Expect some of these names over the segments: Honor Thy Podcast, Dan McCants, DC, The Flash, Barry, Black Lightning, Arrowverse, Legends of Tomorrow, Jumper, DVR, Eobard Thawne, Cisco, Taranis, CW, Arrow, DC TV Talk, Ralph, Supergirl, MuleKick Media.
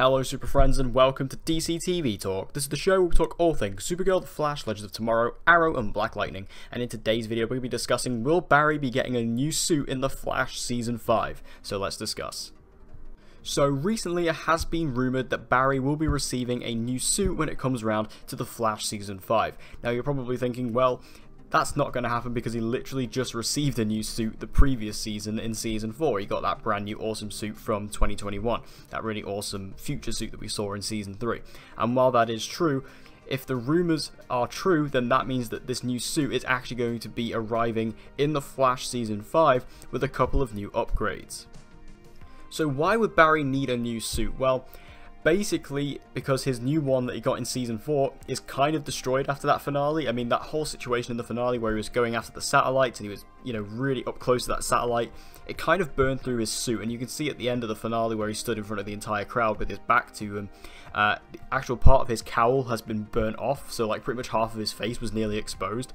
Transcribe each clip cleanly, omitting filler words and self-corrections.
Hello Super Friends and welcome to DC TV Talk. This is the show where we talk all things Supergirl, The Flash, Legends of Tomorrow, Arrow and Black Lightning. And in today's video we're going to be discussing, will Barry be getting a new suit in The Flash Season 5? So let's discuss. So recently it has been rumoured that Barry will be receiving a new suit when it comes round to The Flash Season 5. Now you're probably thinking, well, that's not going to happen because he literally just received a new suit the previous season in Season 4. He got that brand new awesome suit from 2021, that really awesome future suit that we saw in Season 3. And while that is true, if the rumours are true, then that means that this new suit is actually going to be arriving in The Flash Season 5 with a couple of new upgrades. So why would Barry need a new suit? Well, basically because his new one that he got in Season 4 is kind of destroyed after that finale. I mean, that whole situation in the finale where he was going after the satellites and he was, you know, really up close to that satellite, it kind of burned through his suit. And you can see at the end of the finale where he stood in front of the entire crowd with his back to him, the actual part of his cowl has been burnt off, so like pretty much half of his face was nearly exposed,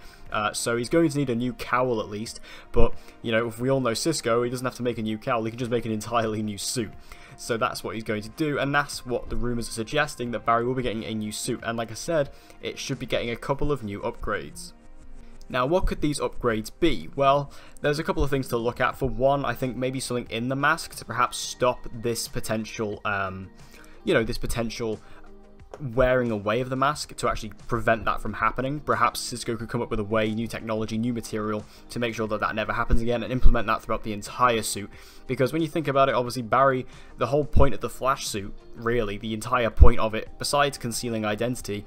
so he's going to need a new cowl at least. But you know, if we all know Cisco, he doesn't have to make a new cowl, he can just make an entirely new suit. So that's what he's going to do, and that's what the rumours are suggesting, that Barry will be getting a new suit, and like I said, it should be getting a couple of new upgrades. Now, what could these upgrades be? Well, there's a couple of things to look at. For one, I think maybe something in the mask to perhaps stop this potential, wearing away of the mask, to actually prevent that from happening. Perhaps Cisco could come up with a way, new technology, new material, to make sure that that never happens again, and implement that throughout the entire suit. Because when you think about it, obviously Barry, the whole point of the Flash suit, really, the entire point of it, besides concealing identity,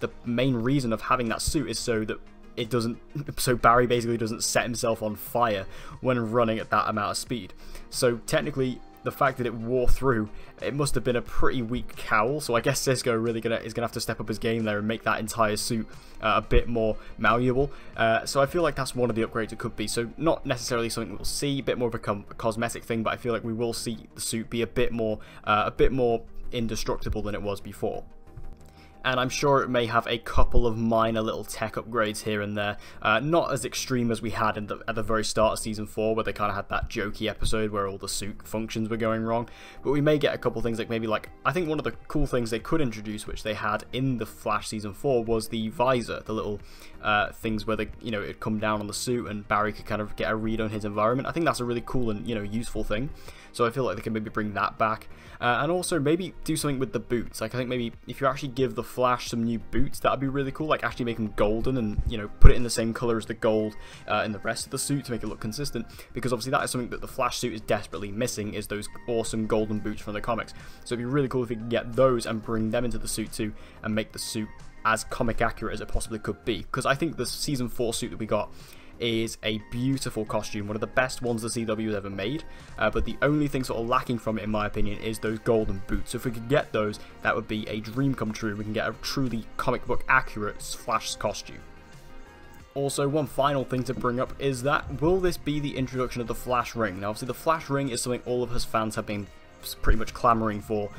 the main reason of having that suit is so that it doesn't, so Barry basically doesn't set himself on fire when running at that amount of speed. So technically, the fact that it wore through, it must have been a pretty weak cowl, so I guess Cisco really is gonna have to step up his game there and make that entire suit a bit more malleable. So I feel like that's one of the upgrades it could be. So not necessarily something we'll see, a bit more of a cosmetic thing, but I feel like we will see the suit be a bit more indestructible than it was before. And I'm sure it may have a couple of minor little tech upgrades here and there. Not as extreme as we had at the very start of Season 4, where they kind of had that jokey episode where all the suit functions were going wrong. But we may get a couple things, like maybe, like, I think one of the cool things they could introduce, which they had in the Flash Season 4, was the visor, the little things where, it'd come down on the suit and Barry could kind of get a read on his environment. I think that's a really cool and, useful thing. So I feel like they can maybe bring that back. And also maybe do something with the boots. Like, I think maybe if you actually give the Flash some new boots, that'd be really cool. Like, actually make them golden and, put it in the same color as the gold in the rest of the suit to make it look consistent, because obviously that is something that the Flash suit is desperately missing, is those awesome golden boots from the comics. So it'd be really cool if you could get those and bring them into the suit too, and make the suit as comic accurate as it possibly could be, because I think the Season 4 suit that we got is a beautiful costume, one of the best ones the CW has ever made, but the only thing sort of lacking from it, in my opinion, is those golden boots. So if we could get those, that would be a dream come true. We can get a truly comic book accurate Flash costume. Also, one final thing to bring up is that, will this be the introduction of the Flash ring? Now, obviously the Flash ring is something all of us fans have been pretty much clamoring for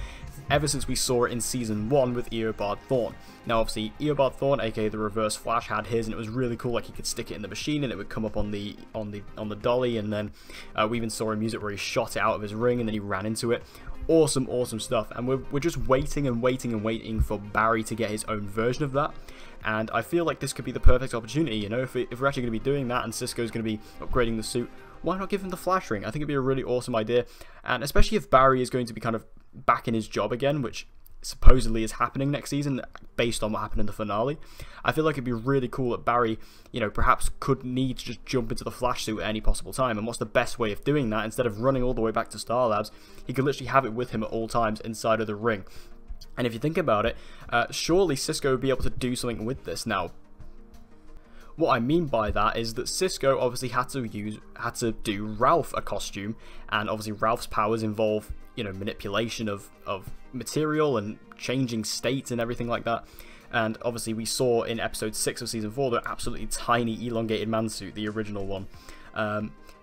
ever since we saw it in Season 1 with Eobard Thawne. Now obviously Eobard Thawne, aka the Reverse Flash, had his, and it was really cool. Like, he could stick it in the machine and it would come up on the dolly, and then we even saw him use it where he shot it out of his ring and then he ran into it. Awesome stuff, and we're just waiting for Barry to get his own version of that. And I feel like this could be the perfect opportunity, if we're actually going to be doing that and Cisco's going to be upgrading the suit, why not give him the Flash ring? I think it'd be a really awesome idea, and especially if Barry is going to be kind of back in his job again, which supposedly is happening next season based on what happened in the finale. I feel like it'd be really cool that Barry, perhaps could need to just jump into the Flash suit at any possible time. And what's the best way of doing that? Instead of running all the way back to Star Labs, he could literally have it with him at all times inside of the ring. And if you think about it, surely Cisco would be able to do something with this. Now, what I mean by that is that Cisco obviously had to do Ralph a costume, and obviously Ralph's powers involve, manipulation of material and changing states and everything like that. And obviously we saw in episode 6 of season 4 the absolutely tiny elongated man suit, the original one.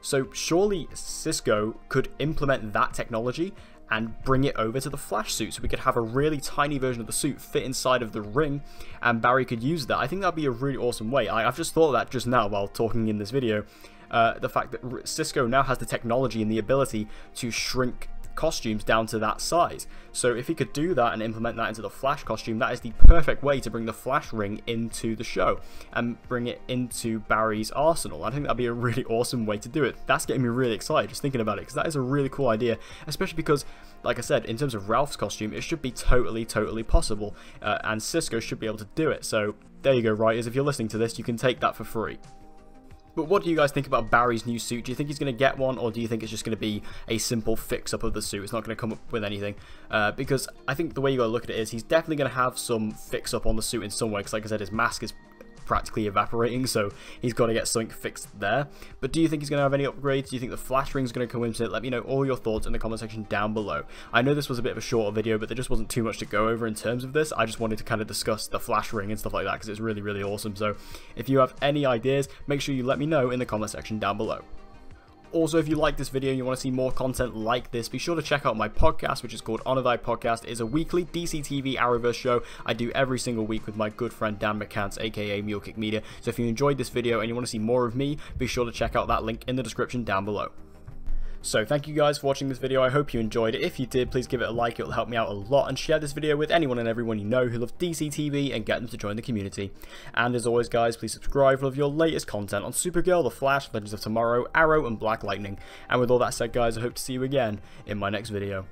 So surely Cisco could implement that technology and bring it over to the Flash suit, so we could have a really tiny version of the suit fit inside of the ring, and Barry could use that. I think that'd be a really awesome way. I've just thought of that just now while talking in this video. The fact that Cisco now has the technology and the ability to shrink costumes down to that size. So if he could do that and implement that into the Flash costume, that is the perfect way to bring the Flash ring into the show and bring it into Barry's arsenal. I think that'd be a really awesome way to do it. That's getting me really excited just thinking about it, because that is a really cool idea, especially because, like I said, in terms of Ralph's costume, it should be totally possible, and Cisco should be able to do it. So there you go, writers, if you're listening to this, you can take that for free. But what do you guys think about Barry's new suit? Do you think he's going to get one, or do you think it's just going to be a simple fix-up of the suit? It's not going to come up with anything, because I think the way you got to look at it is he's definitely going to have some fix-up on the suit in some way, because like I said, his mask is practically evaporating, so he's got to get something fixed there. But do you think he's going to have any upgrades? Do you think the Flash ring's going to come into it? Let me know all your thoughts in the comment section down below. I know this was a bit of a shorter video, but there just wasn't too much to go over in terms of this. I just wanted to kind of discuss the Flash ring and stuff like that, because it's really awesome. So if you have any ideas, make sure you let me know in the comment section down below. Also, if you like this video and you want to see more content like this, be sure to check out my podcast, which is called Honor Thy Podcast. It is a weekly DC TV Arrowverse show I do every single week with my good friend Dan McCants, aka MuleKick Media. So if you enjoyed this video and you want to see more of me, be sure to check out that link in the description down below. So thank you guys for watching this video. I hope you enjoyed it. If you did, please give it a like. It will help me out a lot. And share this video with anyone and everyone you know who loves DC TV and get them to join the community. And as always, guys, please subscribe for all of your latest content on Supergirl, The Flash, Legends of Tomorrow, Arrow, and Black Lightning. And with all that said, guys, I hope to see you again in my next video.